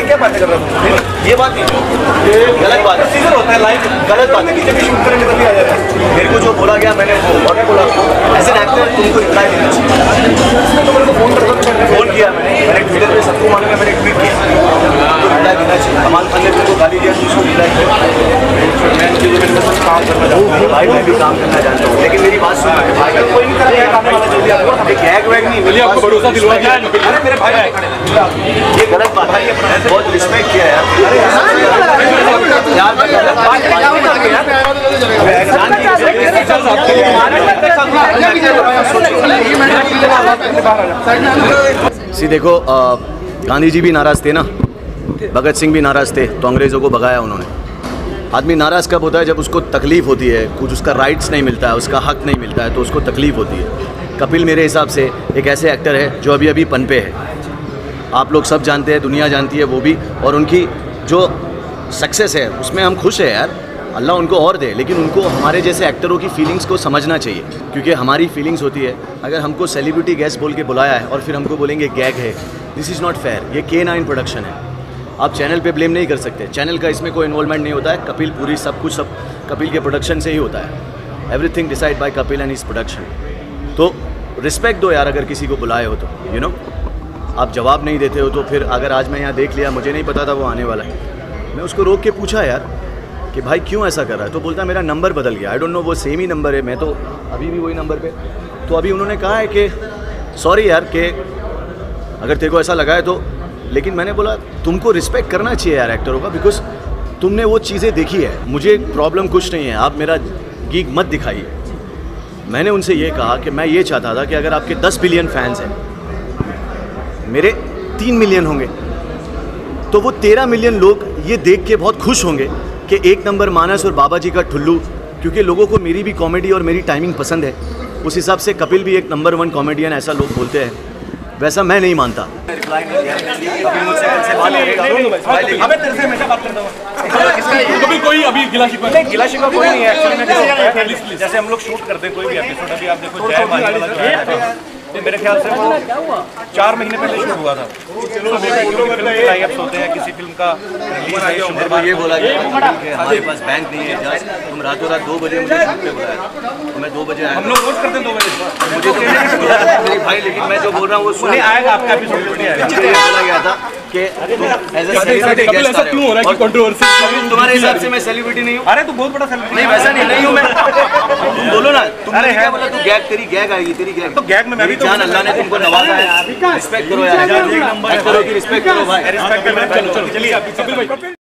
ये क्या बातें कर रहा है, ये बात नहीं, ये गलत बात है। सीजन होता है लाइफ, गलत बात है कि जब भी शूट करेंगे तभी आ जाता है। मेरे को जो बोला गया मैंने वो ऑर्डर बोला। एज एन एक्टर तुमको रिप्लाई देना चाहिए। तो मेरे को फोन करके फोन किया मैंने ट्विटर पर सबको माने मैंने ट्वीट किया रिप्लाई देना चाहिए। हमारे खान ने तुमको गाली दिया उसको रिप्लाई किया। भाई मैं भी काम करना जानता हूँ लेकिन मेरी बात सुन ये गलत बात है। बहुत रिस्पेक्ट किया यार। सी देखो गांधी जी भी नाराज थे ना, भगत सिंह भी नाराज थे तो अंग्रेज़ों को भगाया उन्होंने। आदमी नाराज़ कब होता है जब उसको तकलीफ़ होती है, कुछ उसका राइट्स नहीं मिलता है, उसका हक नहीं मिलता है तो उसको तकलीफ़ होती है। कपिल मेरे हिसाब से एक ऐसे एक्टर है जो अभी अभी पनपे है, आप लोग सब जानते हैं, दुनिया जानती है वो भी, और उनकी जो सक्सेस है उसमें हम खुश हैं यार, अल्लाह उनको और दे। लेकिन उनको हमारे जैसे एक्टरों की फीलिंग्स को समझना चाहिए क्योंकि हमारी फीलिंग्स होती है। अगर हमको सेलिब्रिटी गेस्ट बोल के बुलाया है और फिर हमको बोलेंगे गैग है, दिस इज़ नॉट फेयर। ये K9 प्रोडक्शन है, आप चैनल पे ब्लेम नहीं कर सकते, चैनल का इसमें कोई इन्वॉल्वमेंट नहीं होता है। कपिल पूरी सब कुछ सब कपिल के प्रोडक्शन से ही होता है, everything decide by Kapil and his production. तो रिस्पेक्ट दो यार, अगर किसी को बुलाए हो तो यू नो आप जवाब नहीं देते हो तो फिर अगर आज मैं यहाँ देख लिया, मुझे नहीं पता था वो आने वाला है, मैं उसको रोक के पूछा यार कि भाई क्यों ऐसा कर रहा है, तो बोलता है मेरा नंबर बदल गया। आई डोंट नो वो सेम ही नंबर है, मैं तो अभी भी वही नंबर पर। तो अभी उन्होंने कहा है कि सॉरी यार कि अगर तेरे को ऐसा लगा है तो, लेकिन मैंने बोला तुमको रिस्पेक्ट करना चाहिए यार एक्टरों का, बिकॉज तुमने वो चीज़ें देखी है। मुझे प्रॉब्लम कुछ नहीं है, आप मेरा गीग मत दिखाइए। मैंने उनसे ये कहा कि मैं ये चाहता था कि अगर आपके 10 बिलियन फैंस हैं, मेरे 3 मिलियन होंगे, तो वो 13 मिलियन लोग ये देख के बहुत खुश होंगे कि एक नंबर मानस और बाबा जी का ठुल्लू, क्योंकि लोगों को मेरी भी कॉमेडी और मेरी टाइमिंग पसंद है। उस हिसाब से कपिल भी एक नंबर 1 कॉमेडियन ऐसा लोग बोलते हैं, वैसा मैं नहीं मानता। कभी कोई अभी गिला शिकवा कोई नहीं है। जैसे हम लोग शूट करते हैं कोई भी एपिसोड, अभी आप देखो जय माला, मेरे ख्याल से वो 4 महीने पहले शुरू हुआ था। आप सोते हैं किसी फिल्म का रिलीज को ये बोला गया हमारे पास बैंक नहीं है, तुम रातों रात 2 बजे मुझे शूट पे बुलाया तो मैं 2 बजे आया। हम लोग वोट करते हैं 2 बजे भाई, लेकिन मैं जो बोल रहा हूँ वो सुन आएगा, आपका एपिसोड नहीं आएगा। बोला गया था कि ऐसा क्यों हो रहा है कि कंट्रोवर्सी, तुम्हारे हिसाब से मैं सेलिब्रिटी नहीं हूँ। अरे तू बहुत बड़ा सेलिब्रिटी नहीं, वैसा नहीं हूँ मैं, तुम बोलो ना। अरे है बोला तू गैग, तेरी गैग आएगी, तेरी गैग तो गैग में मैं भी जान। अल्लाह ने तुमको नवाजा है, रिस्पेक्ट करो यार, एक्टरों की रिस्पेक्ट करो भाई। चलिए।